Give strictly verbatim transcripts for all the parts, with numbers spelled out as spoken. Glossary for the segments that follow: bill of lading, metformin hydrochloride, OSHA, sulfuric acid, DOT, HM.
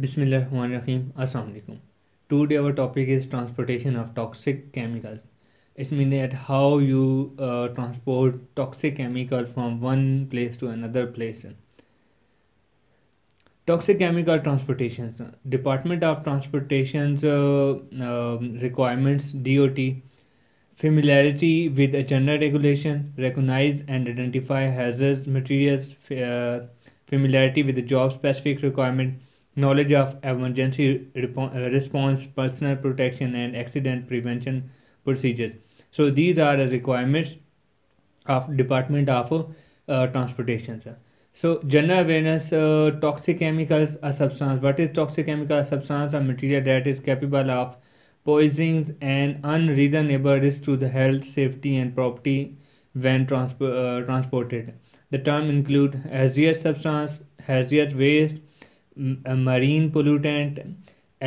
बिस्मिल्लाहिर्रहमानिर्रहीम, अस्सलाम वालेकुम। Today our topic is transportation of toxic chemicals. It's mean that how you uh, transport toxic chemical from one place to another place. Toxic chemical transportation. Department of Transportation's uh, uh, requirements D O T. Familiarity with agenda regulation, recognize and identify hazardous materials, uh, familiarity with the job specific requirement, knowledge of emergency response, personal protection and accident prevention procedures. So these are the requirements of Department of uh, Transportation. So general awareness, uh, toxic chemicals, a substance. What is toxic chemical? A substance or material that is capable of poisonings and unreasonable risk to the health, safety and property when transp uh, transported. The term include hazardous substance, hazardous waste, marine pollutant,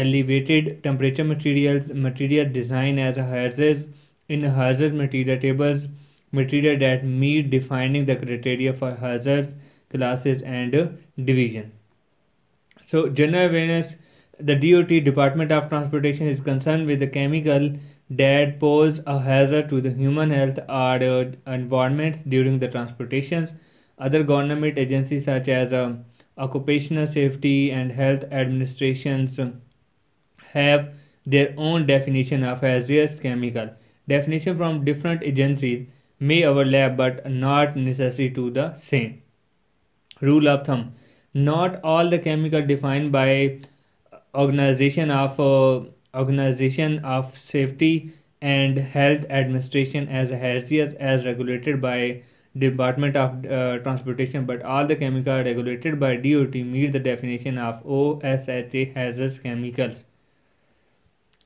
elevated temperature materials, material designed as a hazardous, in hazardous material tables, material that meet defining the criteria for hazards, classes and uh, division. So general awareness, the D O T Department of Transportation is concerned with the chemical that pose a hazard to the human health or uh, environment during the transportations. Other government agencies such as uh, Occupational Safety and Health Administrations have their own definition of hazardous chemical. Definition from different agencies may overlap but not necessary to the same. Rule of thumb: not all the chemical defined by Organization of uh, Organization of Safety and Health Administration as hazardous as regulated by Department of uh, Transportation, but all the chemicals regulated by D O T meet the definition of OSHA hazardous chemicals.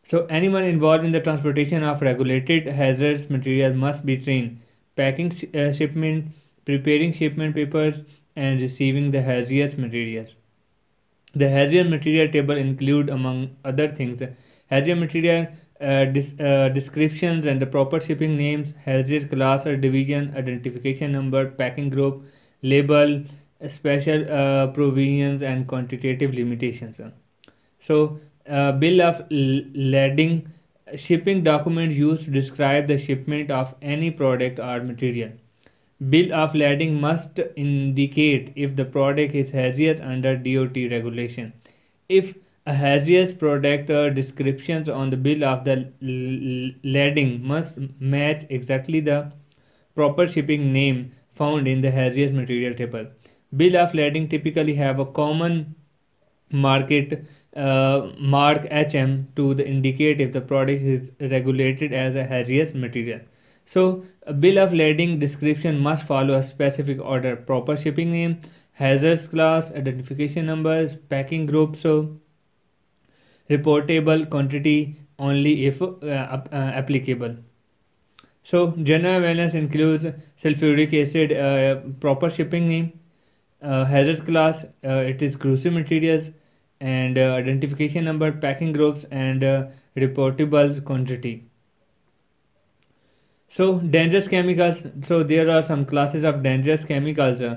So anyone involved in the transportation of regulated hazardous materials must be trained. Packing sh uh, shipment, preparing shipment papers, and receiving the hazardous materials. The hazardous material table include among other things hazardous material Uh, dis, uh, descriptions and the proper shipping names, hazard class or division, identification number, packing group, label, special uh, provisions and quantitative limitations. So uh, bill of lading, shipping document used to describe the shipment of any product or material. Bill of lading must indicate if the product is hazardous under D O T regulation. If a hazardous product uh, descriptions on the bill of the lading must match exactly the proper shipping name found in the hazardous material table. Bill of lading typically have a common market uh, mark H M to the indicate if the product is regulated as a hazardous material. So a bill of lading description must follow a specific order: proper shipping name, hazardous class, identification numbers, packing group. So reportable quantity only if uh, uh, applicable. So general awareness includes sulfuric acid, uh, proper shipping name, uh, hazardous class, uh, it is corrosive materials, and uh, identification number, packing groups, and uh, reportable quantity. So dangerous chemicals. So there are some classes of dangerous chemicals. Uh,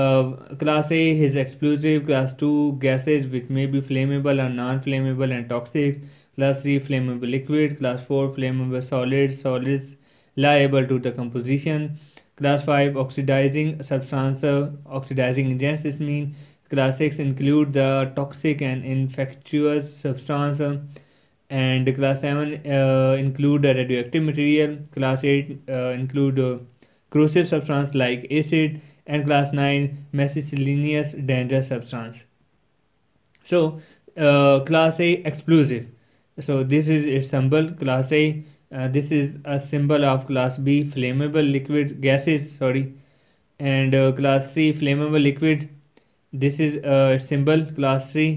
Uh, class A is explosive, class two gases which may be flammable or non-flammable and toxic, class three flammable liquid, class four flammable solids, solids liable to decomposition, class five oxidizing substance, oxidizing agents is mean, class six include the toxic and infectious substance, and class seven uh, include the radioactive material, class eight uh, include uh, corrosive substance like acid, and class nine miscellaneous dangerous substance. So uh, class A explosive, so this is its symbol, class A. Uh, this is a symbol of class B flammable liquid gases, sorry, and uh, class three flammable liquid, this is uh, its symbol, class three.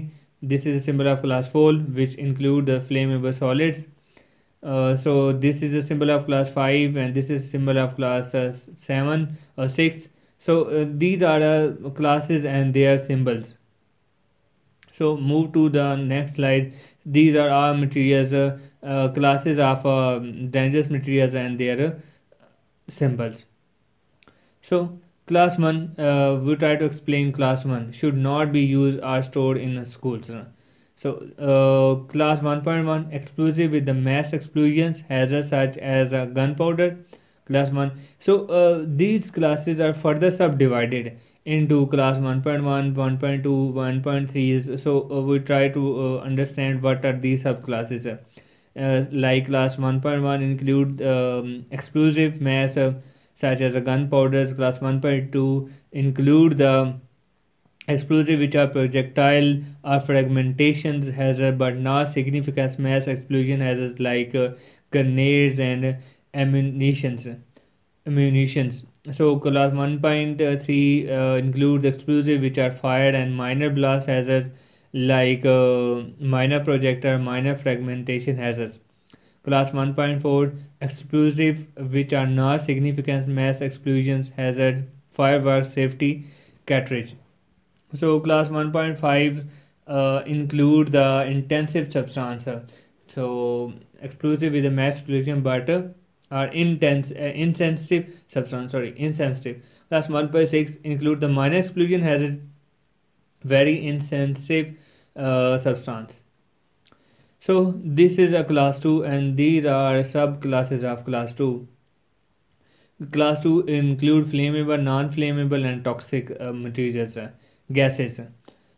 This is a symbol of class four which include the flammable solids. Uh, so this is a symbol of class five, and this is a symbol of class uh, seven or six. So uh, these are uh, classes and their symbols. So move to the next slide. These are our materials, uh, uh, classes of uh, dangerous materials and their uh, symbols. So Class one, uh, we try to explain class one should not be used or stored in schools. So uh, class one point one, explosive with the mass explosions, hazards such as uh, gunpowder. Class one. So uh, these classes are further subdivided into class one point one, one point two, one point three. So uh, we try to uh, understand what are these subclasses. Uh, like class one point one include um, explosive mass uh, such as a gunpowder. Class one point two include the explosive which are projectile or fragmentations hazard but not significant mass explosion hazards like uh, grenades and uh, ammunitions. ammunitions. So class one point three uh, includes explosive which are fired and minor blast hazards like uh, minor projectile, minor fragmentation hazards. Class one point four, explosive which are not significant mass explosions hazard, fireworks, safety cartridge. So class one point five uh, include the intensive substance. So explosive with a mass explosion but uh, are intense, uh, insensitive substance, sorry, insensitive. Class one point six include the minor explosion hazard, very insensitive uh, substance. So this is a class two and these are subclasses of class two. Class two include flammable, non-flammable and toxic uh, materials, uh, gases.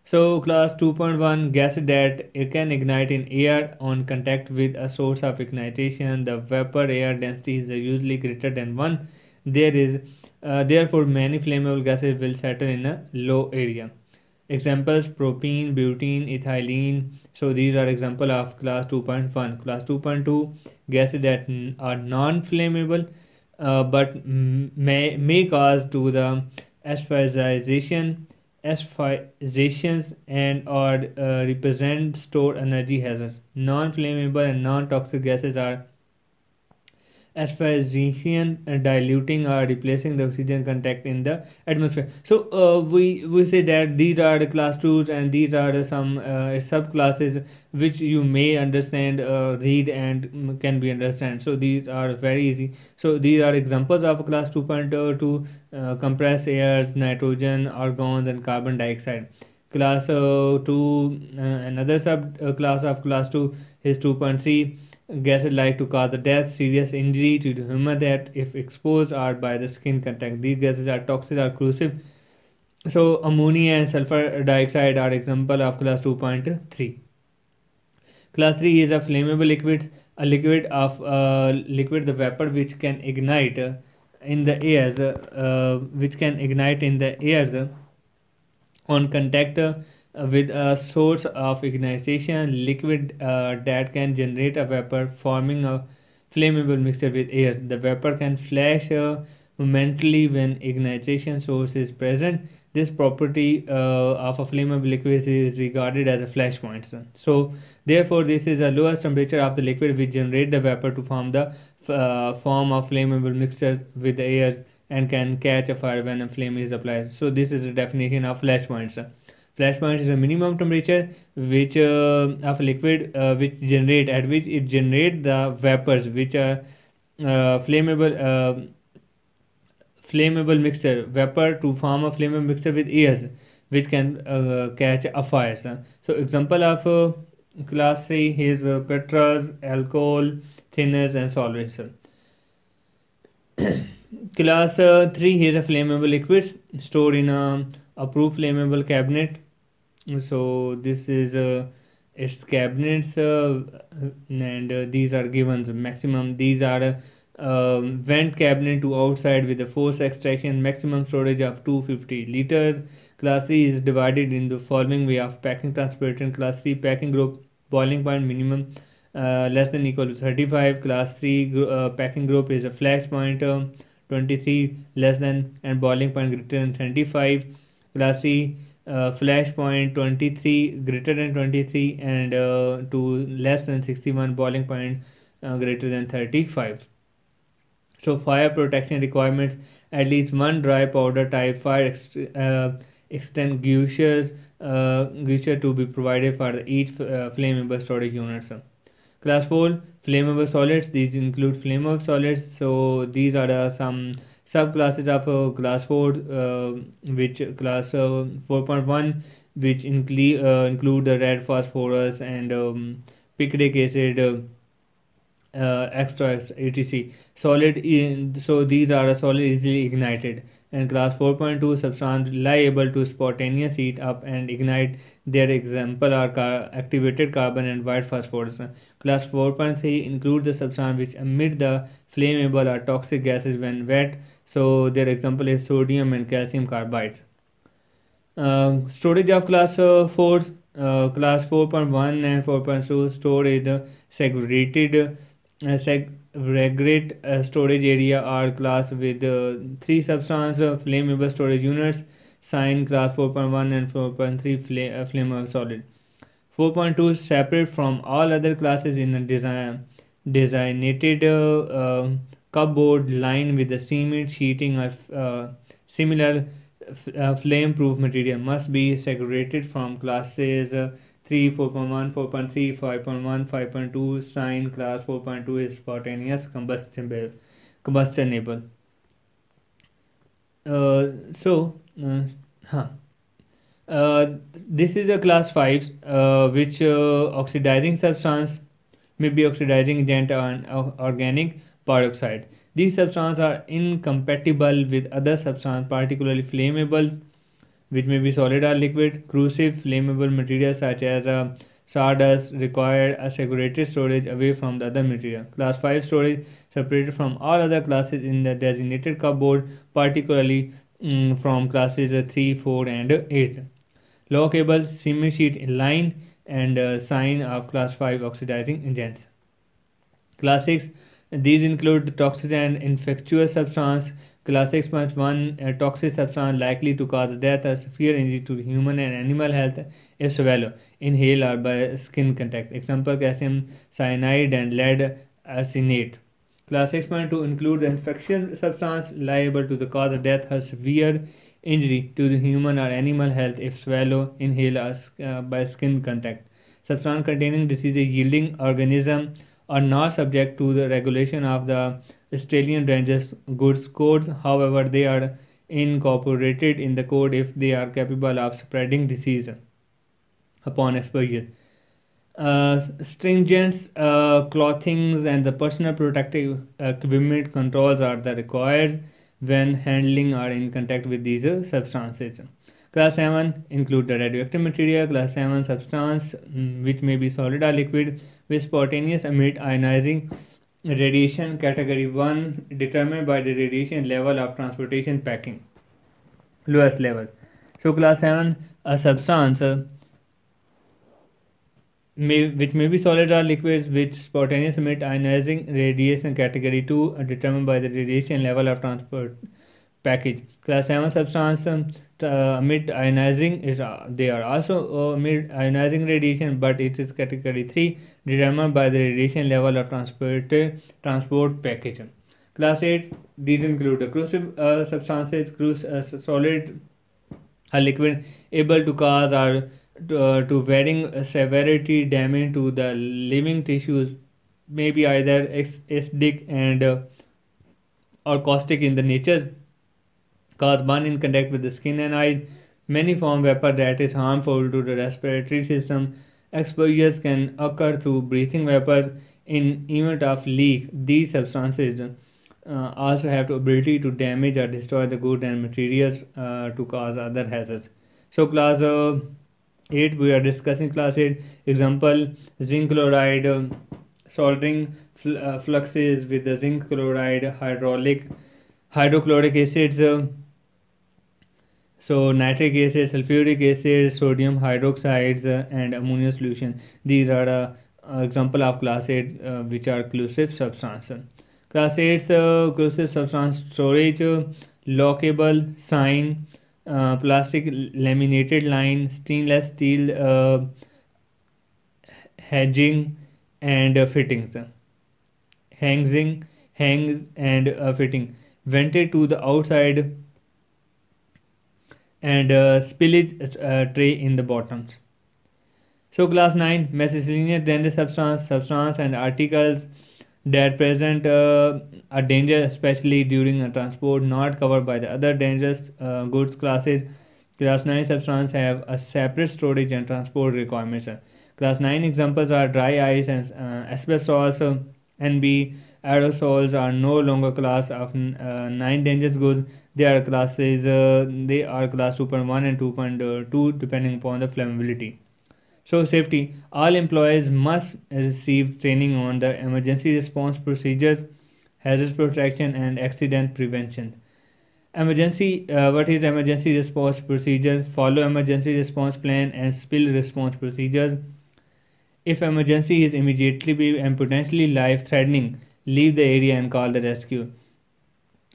So class two point one, gas that it can ignite in air on contact with a source of ignition. The vapor air density is usually greater than one. There is uh, therefore many flammable gases will settle in a low area. Examples: propene, butene, ethylene. So these are example of class two point one. Class two point two, gases that are non-flammable uh, but may may cause to the asphyxiation, asphyxiations and or uh, represent stored energy hazards. Non-flammable and non-toxic gases are asphyxiation, uh, diluting or replacing the oxygen contact in the atmosphere. So uh, we we say that these are the class twos and these are the some uh, subclasses which you may understand, uh, read and can be understand. So these are very easy. So these are examples of class two point two, uh, compressed air, nitrogen, argons and carbon dioxide. Class uh, two, uh, another sub uh, class of class two is two point three. Gases like to cause the death, serious injury to the human that if exposed are by the skin contact. These gases are toxic or corrosive. So ammonia and sulfur dioxide are example of class two point three. Class three is a flammable liquids, a liquid of uh, liquid the vapor which can ignite uh, in the airs, uh, uh, which can ignite in the airs uh, on contact uh, with a source of ignition. Liquid uh, that can generate a vapor forming a flammable mixture with air. The vapor can flash uh, momentarily when ignition source is present. This property uh, of a flammable liquid is regarded as a flash point. So therefore this is the lowest temperature of the liquid which generate the vapor to form the uh, form of flammable mixture with the air and can catch a fire when a flame is applied. So this is the definition of flash points. Flash point is a minimum temperature which uh, of liquid uh, which generate at which it generate the vapors which are uh, flammable uh, flammable mixture vapor to form a flammable mixture with airs which can uh, catch a fire. So example of uh, class three is uh, petrols, alcohol, thinners and solvents. Class uh, three is a flammable liquids stored in a approved flammable cabinet. So this is uh, its cabinets uh, and uh, these are given maximum. These are uh, uh, vent cabinet to outside with a force extraction, maximum storage of two hundred fifty liters. Class three is divided in the following way of packing transportation. Class three packing group, boiling point minimum uh, less than equal to thirty-five. Class three uh, packing group is a flash point uh, twenty-three less than and boiling point greater than twenty-five. Class three uh, flash point twenty-three greater than twenty-three and uh, to less than sixty-one, boiling point uh, greater than thirty-five. So fire protection requirements: at least one dry powder type fire ex uh, extinguishers uh, to be provided for the each uh, flammable storage units. Class four, flammable solids. These include flammable solids. So these are the, some subclasses of uh, class four, uh, which class uh, four point one, which include uh, include the red phosphorus and um, picric acid, uh, uh, extracts, et cetera. Solid. In, so these are a solid easily ignited. And class four point two substance liable to spontaneous heat up and ignite. Their example are car activated carbon and white phosphorus. Class four point three include the substance which emit the flammable or toxic gases when wet. So their example is sodium and calcium carbides. Uh, storage of class uh, four, uh, class four point one and four point two storage uh, segregated uh, seg Regret uh, storage area are class with uh, three substance uh, flammable storage units. Sign class four point one and four point three fla uh, flammable solid. four point two separate from all other classes in a design designated uh, uh, cupboard lined with the cement sheeting or uh, similar uh, flame-proof material must be segregated from classes. Uh, three, four point one, four point three, five point one, five point two. Sign class four point two is spontaneous combustible, combustible. Uh, so, uh, huh. uh, this is a class five, uh, which uh, oxidizing substance may be oxidizing agent and organic peroxide. These substances are incompatible with other substances, particularly flammable, which may be solid or liquid. Corrosive flammable materials such as uh, sawdust require a segregated storage away from the other material. Class five storage separated from all other classes in the designated cupboard, particularly um, from classes uh, three, four, and uh, eight. Lockable cement sheet line and uh, sign of class five oxidizing agents. Class six, these include toxic and infectious substance. Class six point one, uh, toxic substance likely to cause death or severe injury to human and animal health if swallow, inhale or by skin contact. Example, calcium cyanide and lead arsenate. Class six point two includes infectious substance liable to the cause of death or severe injury to the human or animal health if swallow, inhale or uh, by skin contact. Substance containing disease yielding organism are not subject to the regulation of the Australian Dangerous Goods Codes. However, they are incorporated in the code if they are capable of spreading disease upon exposure. Uh, stringent uh, clothings and the personal protective equipment controls are the required when handling or in contact with these uh, substances. Class seven include the radioactive material. Class seven substance mm, which may be solid or liquid with spontaneous emit ionizing radiation, category one, determined by the radiation level of transportation packing, lowest level. So class seven, a substance uh, may, which may be solid or liquids with spontaneous emit ionizing radiation, category two, determined by the radiation level of transport package. Class seven substance um, uh, emit ionizing is uh, they are also uh, emit ionizing radiation, but it is category three, determined by the radiation level of transport uh, transport package. Class eight, these include the corrosive uh, substances, corrosive uh, solid or liquid able to cause or to, uh, to varying severity damage to the living tissues, may be either acidic and uh, or caustic in the nature, cause burn in contact with the skin and eye, many form vapor that is harmful to the respiratory system. Exposures can occur through breathing vapors. In event of leak, these substances uh, also have the ability to damage or destroy the goods and materials uh, to cause other hazards. So class uh, eight, we are discussing class eight. Example, zinc chloride, uh, soldering fl uh, fluxes with the zinc chloride, hydraulic, hydrochloric acids, uh, so nitric acid, sulfuric acid, sodium hydroxides, uh, and ammonia solution. These are uh, uh, example of class eight, uh, which are corrosive substance. Class eight's uh, corrosive substance storage, uh, lockable, sign, uh, plastic laminated line, stainless steel uh, hedging and uh, fittings, hanging, hangs and uh, fitting, vented to the outside, and uh, spillage uh, tray in the bottoms. So class nine, miscellaneous dangerous substance, substance and articles. that present uh, a danger, especially during a transport, not covered by the other dangerous uh, goods classes. Class nine substances have a separate storage and transport requirements. Class nine examples are dry ice and uh, asbestos, uh, N B. Aerosols are no longer class of uh, nine dangerous goods. They are classes. Uh, they are class two point one and two point two, depending upon the flammability. So safety. All employees must receive training on the emergency response procedures, hazard protection, and accident prevention. Emergency. Uh, what is emergency response procedure? Follow emergency response plan and spill response procedures. If emergency is immediately and potentially life-threatening, leave the area and call the rescue.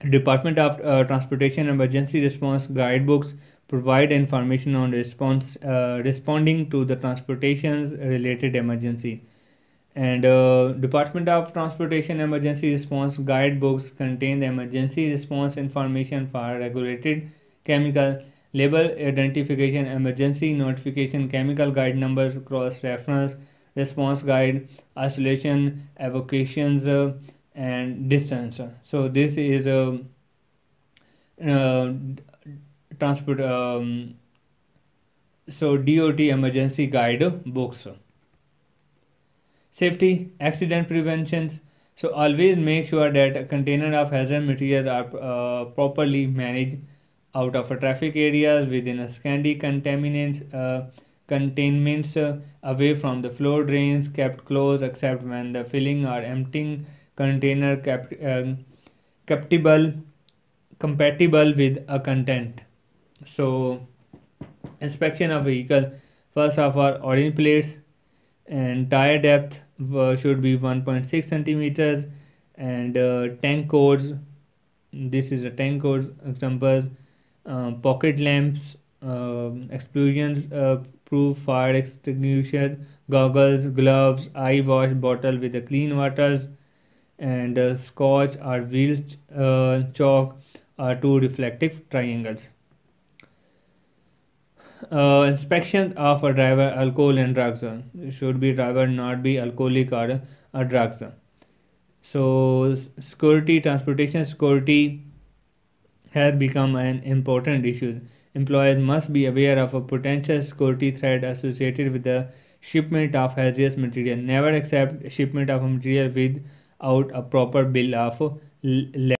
Department of uh, Transportation Emergency Response Guidebooks provide information on response uh, responding to the transportations related emergency. And uh, Department of Transportation Emergency Response Guidebooks contain the emergency response information for regulated chemical, label identification, emergency notification, chemical guide numbers, cross-reference, response guide, isolation, evacuations, uh, and distance. So this is a uh, uh, transport. Um, so D O T emergency guide books. Safety, accident preventions. So always make sure that a container of hazardous materials are uh, properly managed out of a traffic areas, within a scandy contaminants. Uh, Containments uh, away from the flow drains, kept closed except when the filling or emptying container kept uh, captable, compatible with a content. So, inspection of vehicle. First of all, orange plates and tire depth uh, should be one point six centimeters, and uh, tank cords. This is a tank cords examples. Uh, pocket lamps, uh, explosions. Uh, Proof, fire extinguisher, goggles, gloves, eye wash bottle with the clean waters, and uh, scotch or wheel ch uh, chalk are two reflective triangles. Uh, inspection of a driver, alcohol and drugs. Should be driver not be alcoholic or uh, drugs. So security, transportation security has become an important issue. Employers must be aware of a potential security threat associated with the shipment of hazardous material. Never accept shipment of a material without a proper bill of